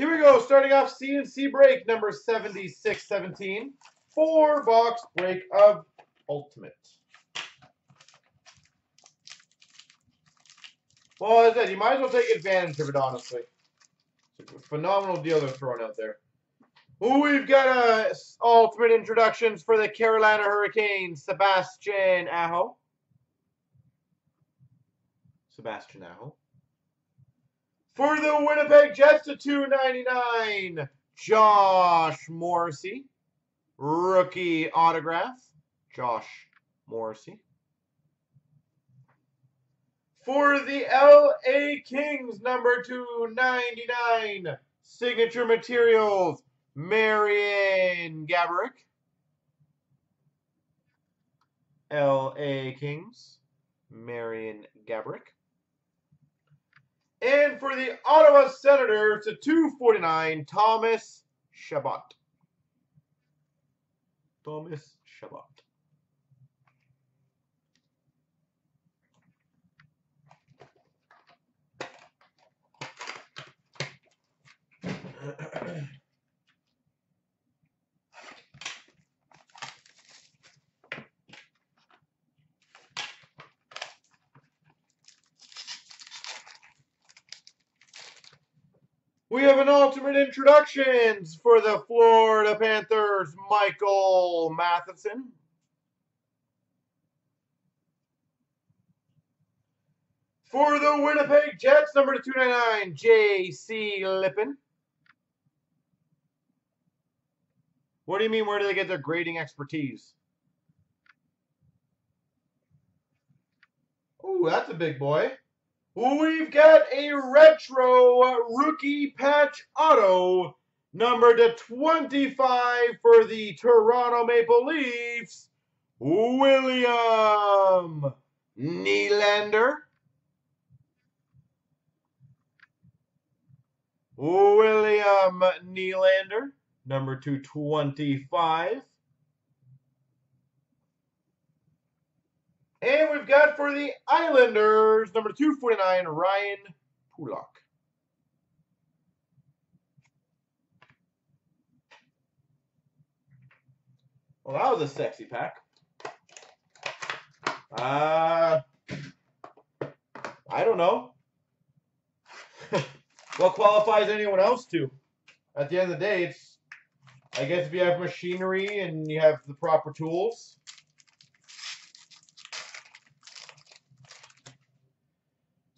Here we go, starting off CNC break number 7617. 4-box break of Ultimate. Well, as I said, you might as well take advantage of it, honestly. It's a phenomenal deal they're throwing out there. We've got Ultimate introductions for the Carolina Hurricanes, Sebastian Aho. Sebastian Aho. For the Winnipeg Jets to $2.99, Josh Morrissey. Rookie autograph, Josh Morrissey. For the LA Kings, number 299, signature materials, Marion Gabrick. LA Kings, Marion Gabrick. And for the Ottawa Senators, to 249, Thomas Chabot. Thomas Chabot. We have an Ultimate introductions for the Florida Panthers, Michael Matheson. For the Winnipeg Jets, number 299, JC Lippen. What do you mean, where do they get their grading expertise? Ooh, that's a big boy. We've got a retro rookie patch auto, number to 25 for the Toronto Maple Leafs, William Nylander. William Nylander, number to 25. And we've got for the Islanders, number 249, Ryan Pulock. Well, that was a sexy pack. I don't know. What qualifies anyone else to? At the end of the day, it's, I guess if you have machinery and you have the proper tools.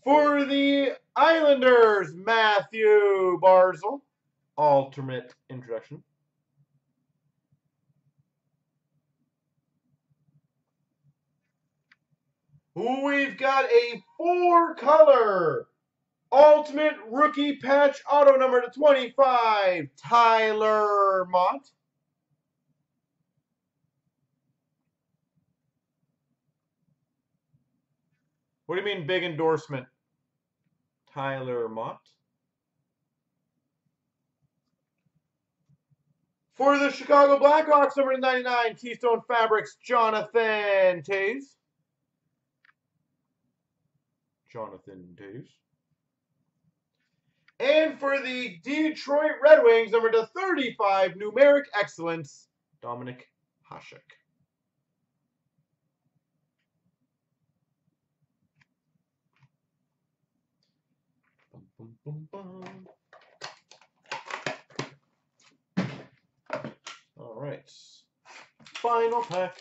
For the Islanders, Matthew Barzel, alternate introduction. We've got a 4-color ultimate rookie patch auto number to 25, Tyler Mott. What do you mean big endorsement? Tyler Mott. For the Chicago Blackhawks, number 99, Keystone Fabrics, Jonathan Toews. Jonathan Toews. And for the Detroit Red Wings, number to 35, Numeric Excellence, Dominik Hasek. All right, final pack.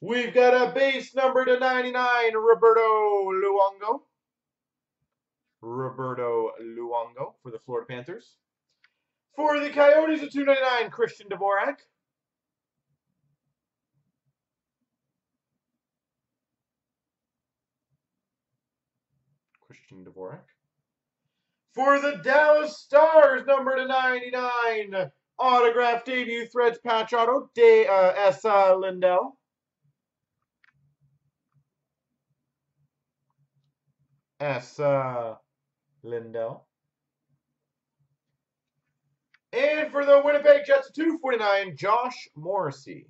We've got a base number to 99, Roberto Luongo. Roberto Luongo for the Florida Panthers. For the Coyotes at 299, Christian Dvorak. Christian Dvorak. For the Dallas Stars, number to 99, autograph debut threads patch auto, Esa Lindell. Esa Lindell. And for the Winnipeg Jets, 249, Josh Morrissey.